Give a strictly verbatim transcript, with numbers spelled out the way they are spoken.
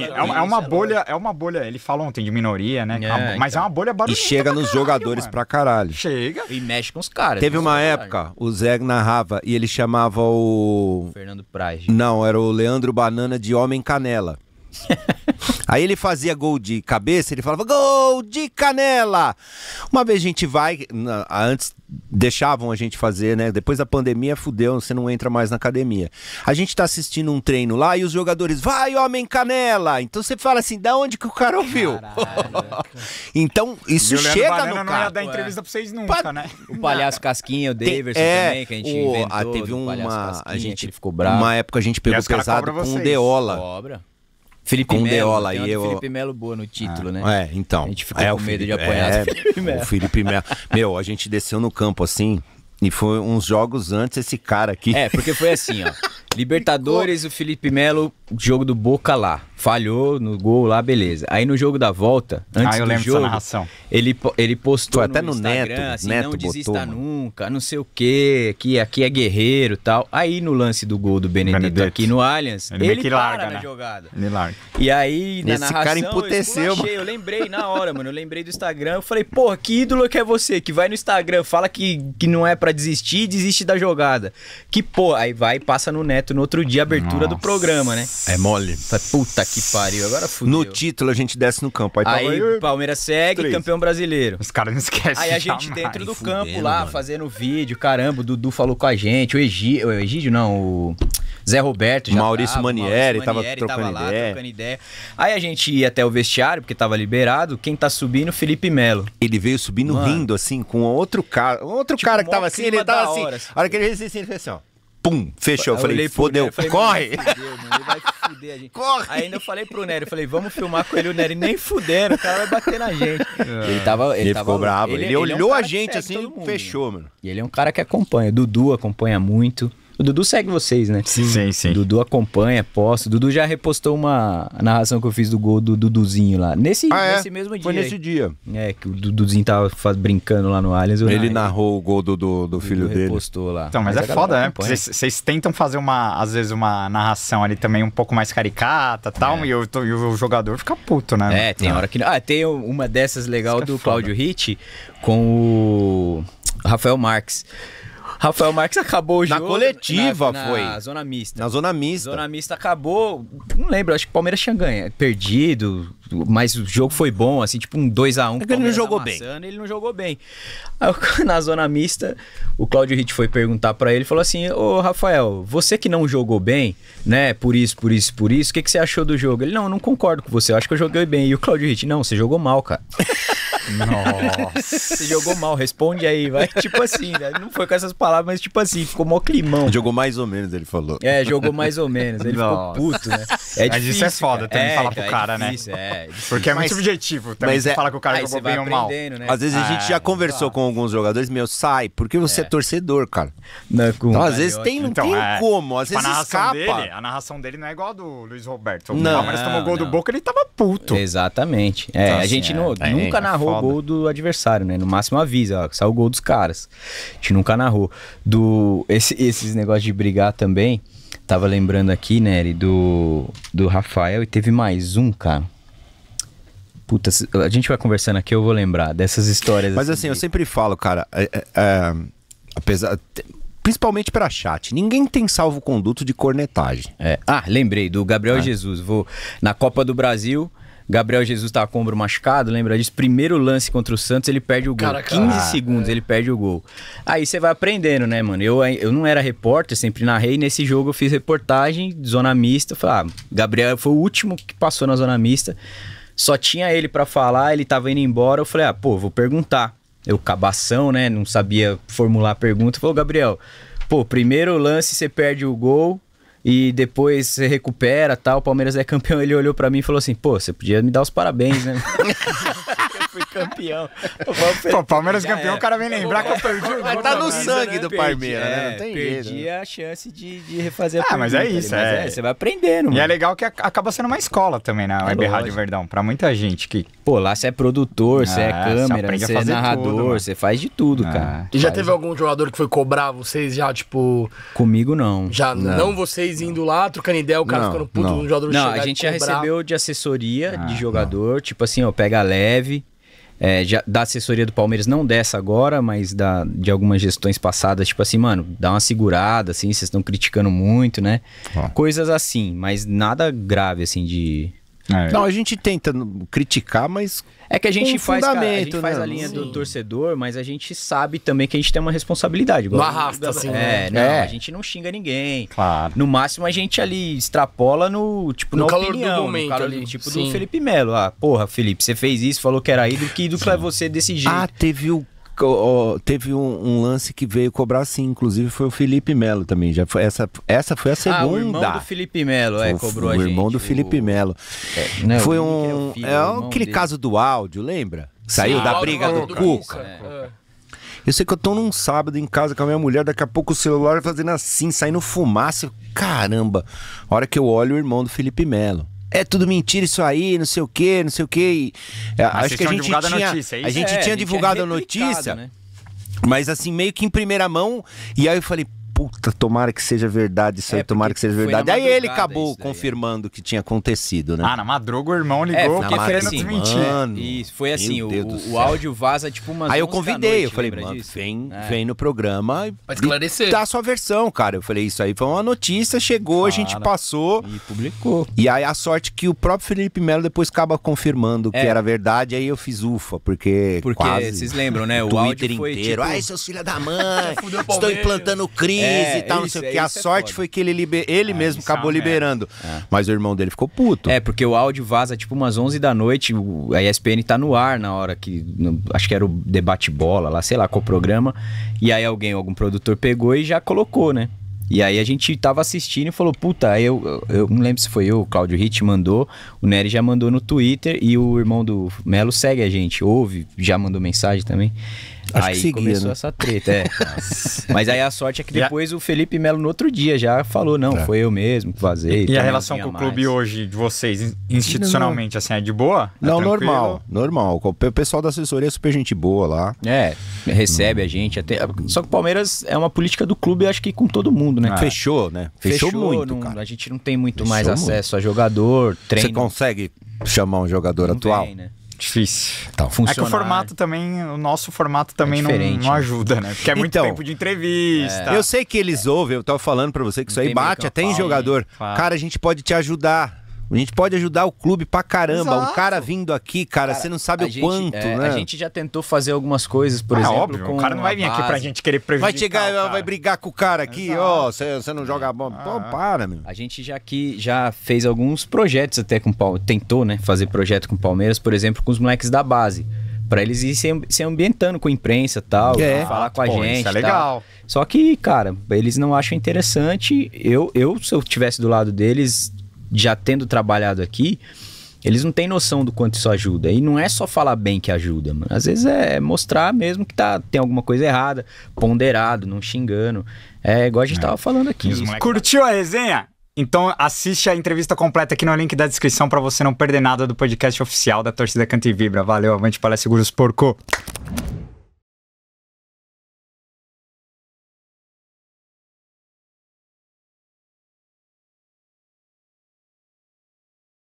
É uma, é uma bolha, é uma bolha, ele falou ontem de minoria, né? É, mas então. É uma bolha barulhenta. E chega nos caralho, jogadores mano. pra caralho. Chega. E mexe com os caras. Teve uma época, caralho. o Zé narrava e ele chamava o... Fernando Praz. Não, era o Leandro Banana de Homem Canela. Aí ele fazia gol de cabeça, ele falava gol de canela. Uma vez a gente vai, antes deixavam a gente fazer, né? Depois da pandemia, fudeu, você não entra mais na academia. A gente tá assistindo um treino lá e os jogadores, vai homem canela. Então você fala assim, da onde que o cara ouviu? Então isso chega no cara. Não ia dar entrevista pra vocês nunca, pa... né? O palhaço Casquinha, o Deverson é, também, que a gente o... inventou. Ah, teve uma, a gente ele ficou bravo. Uma época a gente pegou pesado com o Deola. Cobra. Felipe Melo, aí eu... Felipe Melo boa no título, ah, né? É, então. A gente ficou é, com medo Felipe, de apanhar é, o Felipe Melo. O Felipe Melo. Meu, a gente desceu no campo assim, e foi uns jogos antes esse cara aqui. É, porque foi assim, ó. Libertadores, o Felipe Melo, jogo do Boca lá. Falhou no gol lá, beleza. Aí no jogo da volta, antes ah, eu do lembro jogo, dessa narração. Ele, ele postou foi até no, no Instagram, Neto, assim, Neto não desista botou, nunca, não sei o quê, que aqui é guerreiro e tal. Aí no lance do gol do Benedito, Benedito. aqui no Allianz, ele, ele para larga, na né? jogada. Ele larga. E aí, na esse narração, cara emputeceu, eu, eu lembrei na hora, mano, eu lembrei do Instagram, eu falei, porra, que ídolo que é você, que vai no Instagram, fala que, que não é pra desistir, desiste da jogada. Que porra, aí vai e passa no Neto. No outro dia, abertura Nossa. do programa, né? É mole. Puta que pariu, agora fudeu. No título, a gente desce no campo. Aí, aí tava... Palmeiras segue, três. campeão brasileiro. Os caras não esquecem. Aí a gente jamais. dentro do Fudendo, campo lá, mano. fazendo vídeo, caramba, o Dudu falou com a gente, o Egidio, o Egidio não, o Zé Roberto já Maurício tava, Manieri, Maurício Manieri tava, trocando, tava lá, ideia. trocando ideia. Aí a gente ia até o vestiário, porque tava liberado, quem tá subindo, Felipe Melo. Ele veio subindo mano. rindo, assim, com outro cara, outro tipo, cara que tava assim, ele tava assim, hora, assim, a hora que ele fez assim, ele fez assim, ó. Pum, fechou. Eu falei, fodeu, Nery, falei, corre! Ele vai fuder, mano, ele vai fuder a gente. Corre! Aí ainda eu falei pro Nery, eu falei, vamos filmar com ele, o Nery nem fudendo, o cara vai bater na gente. É. Ele tava. Ele, ele tava, ficou bravo, ele, ele, ele olhou é um a gente assim e fechou, mano. E ele é um cara que acompanha. Dudu acompanha muito. O Dudu segue vocês, né? Sim, sim. sim. Dudu acompanha, posta. Dudu já repostou uma narração que eu fiz do gol do Duduzinho lá. Nesse, ah, nesse é? mesmo dia. Foi nesse aí. dia. É, que o Duduzinho tava brincando lá no Allianz. Ele não, narrou aí. o gol do, do, do filho Dudu dele. repostou lá. Então, mas, mas é foda, né? Vocês tentam fazer, uma às vezes, uma narração ali também um pouco mais caricata e tal, é. e, o, e o jogador fica puto, né? É, tem é. hora que... Ah, tem uma dessas legal do foda. Claudio Ritchie com o Rafael Marques. Rafael Marques acabou o jogo. Na coletiva na, na foi. Na zona mista. Na zona mista. Zona mista acabou. Não lembro, acho que o Palmeiras tinha ganho. Perdido, mas o jogo foi bom, assim, tipo um dois a um. É que ele não jogou amassando, bem. Ele não jogou bem. Aí, na zona mista, o Claudio Ritchie foi perguntar pra ele e falou assim: Ô Rafael, você que não jogou bem, né? Por isso, por isso, por isso, o que, que você achou do jogo? Ele: Não, eu não concordo com você, eu acho que eu joguei bem. E o Claudio Ritchie: Não, você jogou mal, cara. Nossa. Você jogou mal, responde aí, vai. Tipo assim, né? Não foi com essas palavras, mas tipo assim, ficou mó climão. Jogou mais ou menos, ele falou. É, jogou mais ou menos. Ele Nossa. ficou puto, né? É difícil. Mas isso é foda também é, falar pro é cara, difícil, né? É, é Porque é muito mas, subjetivo também. Mas é, falar que o cara jogou bem ou mal. Né? Às vezes ah, a gente já conversou tá. com alguns jogadores, meu, sai, porque você é, é torcedor, cara. Não, então, às vezes tem, então, tem é, como, às vezes a escapa. Dele, a narração dele não é igual a do Luiz Roberto. Não. O Palmeiras tomou o gol do Boca, ele tava puto. Exatamente. É, a gente nunca narrou o gol do adversário, né? No máximo avisa, ó, saiu o gol dos caras. A gente nunca narrou. Do, esse, esses negócios de brigar também, tava lembrando aqui, Nery, do, do Rafael, e teve mais um, cara. Puta, a gente vai conversando aqui, eu vou lembrar dessas histórias. Mas assim, assim de... eu sempre falo, cara, é, é, é, apesar... Principalmente para chat. Ninguém tem salvo-conduto de cornetagem. É. Ah, lembrei, do Gabriel é. Jesus. Vou na Copa do Brasil... Gabriel Jesus tá com o ombro machucado, lembra disso? Primeiro lance contra o Santos, ele perde o gol. Cara, cara. quinze segundos, é. ele perde o gol. Aí você vai aprendendo, né, mano? Eu, eu não era repórter, sempre narrei. Nesse jogo eu fiz reportagem, zona mista. Falei, ah, Gabriel foi o último que passou na zona mista. Só tinha ele pra falar, ele tava indo embora. Eu falei, ah, pô, vou perguntar. Eu, cabação, né? Não sabia formular a pergunta. Falei, Gabriel, pô, primeiro lance você perde o gol. E depois você recupera, tal, o Palmeiras é campeão. Ele olhou pra mim e falou assim, pô, você podia me dar os parabéns, né? Eu fui campeão. O Palmeiras campeão, o cara vem lembrar que eu perdi o gol. Tá no sangue do Palmeiras, né? Não tem jeito. Perdi a chance de refazer a pergunta. Ah, mas é isso, é. Você vai aprendendo. E é legal que acaba sendo uma escola também na Web Rádio Verdão, pra muita gente que... Pô, lá você é produtor, você é câmera, você é narrador, você faz de tudo, cara. E já teve algum jogador que foi cobrar vocês já, tipo... Comigo, não. Já não vocês indo lá, trocando ideia, o cara ficando puto no jogador chegar e cobrar? Não, a gente já recebeu de assessoria de jogador, tipo assim, ó, pega leve... É, já, da assessoria do Palmeiras, não dessa agora, mas da, de algumas gestões passadas, tipo assim, mano, dá uma segurada, assim, vocês estão criticando muito, né? Ah. Coisas assim, mas nada grave, assim, de... É. Não, a gente tenta criticar, mas... É que a gente, faz, cara, a gente faz a linha Sim. do torcedor, mas a gente sabe também que a gente tem uma responsabilidade. Igual não arrasta, assim. É, né? não, é. A gente não xinga ninguém. Claro. No máximo, a gente ali extrapola no, tipo, no na calor opinião, do momento. No calor, ali. Tipo Sim. do Felipe Melo. Ah, porra, Felipe, você fez isso, falou que era ídolo, que ídolo é você desse jeito. Ah, teve o... Oh, teve um, um lance que veio cobrar sim, inclusive foi o Felipe Melo também. Já foi, essa, essa foi a segunda. Ah, o irmão do Felipe Melo, é, cobrou a gente. O irmão do Felipe Melo. É, não, foi um... É, filho, é aquele dele. Caso do áudio, lembra? Saiu sim, da briga do, do Cuca. É. Eu sei que eu tô num sábado em casa com a minha mulher, daqui a pouco o celular fazendo assim, saindo fumaça. Caramba! A hora que eu olho o irmão do Felipe Melo. É tudo mentira isso aí, não sei o que, não sei o que. Acho que a gente tinha, a gente é, tinha a gente divulgado é a notícia, né? Mas assim, meio que em primeira mão. E aí eu falei, puta, tomara que seja verdade isso é, aí, tomara que seja verdade. Aí ele acabou daí, confirmando é. que tinha acontecido, né? Ah, na madruga o irmão ligou, é, porque foi assim, mano, isso, foi assim, o, o áudio vaza tipo umas... Aí eu convidei, noite, eu falei, mano, vem, é. vem no programa e esclarecer. Dá a sua versão, cara. Eu falei, isso aí foi uma notícia, chegou, cara, a gente passou. E publicou. E aí a sorte que o próprio Felipe Melo depois acaba confirmando é. que era verdade, aí eu fiz ufa, porque Porque quase, vocês lembram, né? O Twitter áudio foi inteiro, ai, seus filhos da mãe, estou implantando crime. É, e tal, isso, não sei o que. É, a sorte é foi que ele, liber... ele ah, mesmo acabou é. liberando. É. Mas o irmão dele ficou puto. É, porque o áudio vaza tipo umas onze da noite, a E S P N tá no ar na hora que... No, acho que era o debate bola lá, sei lá, com o programa. E aí alguém, algum produtor pegou e já colocou, né? E aí a gente tava assistindo e falou, puta, aí eu, eu, eu não lembro se foi eu, o Claudio Ritchie mandou, o Nery já mandou no Twitter e o irmão do Melo segue a gente, ouve, já mandou mensagem também. Acho aí que seguia, começou né? essa treta, é. Mas aí a sorte é que depois a... o Felipe Melo no outro dia já falou, não, é. foi eu mesmo que vazei. E então, a relação com o clube mais. hoje de vocês, institucionalmente, não, assim, é de boa? Não, é normal, normal. O pessoal da assessoria é super gente boa lá. É, recebe hum. a gente. Até... Só que o Palmeiras é uma política do clube, acho que com todo mundo, né? Ah. Fechou, né? Fechou, Fechou muito, não, cara. A gente não tem muito Fechou mais acesso muito. a jogador, treino. Você consegue chamar um jogador não atual? Tem, né? Difícil. Então, é que o formato também, o nosso formato também é não, não ajuda, né? Porque é muito então, tempo de entrevista. É. Eu sei que eles é. ouvem, eu tava falando pra você que não isso aí bate até em jogador. Claro. Cara, a gente pode te ajudar. A gente pode ajudar o clube pra caramba. Exato. Um cara vindo aqui, cara, cara você não sabe o gente, quanto, é, né? A gente já tentou fazer algumas coisas, por ah, exemplo... Óbvio, com o cara não vai vir base. aqui pra gente querer prejudicar. Vai chegar, vai brigar com o cara aqui, ó, você não joga a bola. Ah. Pô, para, meu. A gente já, aqui, já fez alguns projetos até com o Palmeiras, tentou, né, fazer projeto com o Palmeiras, por exemplo, com os moleques da base. Pra eles irem se, se ambientando com a imprensa e tal, é. falar com a Pô, gente. Isso é legal. Tal. Só que, cara, eles não acham interessante. Eu, eu se eu estivesse do lado deles... já tendo trabalhado aqui, eles não têm noção do quanto isso ajuda. E não é só falar bem que ajuda, mano. Às vezes é mostrar mesmo que tá, tem alguma coisa errada, ponderado, não xingando. É igual a gente é. tava falando aqui. Curtiu a resenha? Então assiste a entrevista completa aqui no link da descrição pra você não perder nada do podcast oficial da Torcida Canta e Vibra. Valeu, avante, palestra, seguros, porco!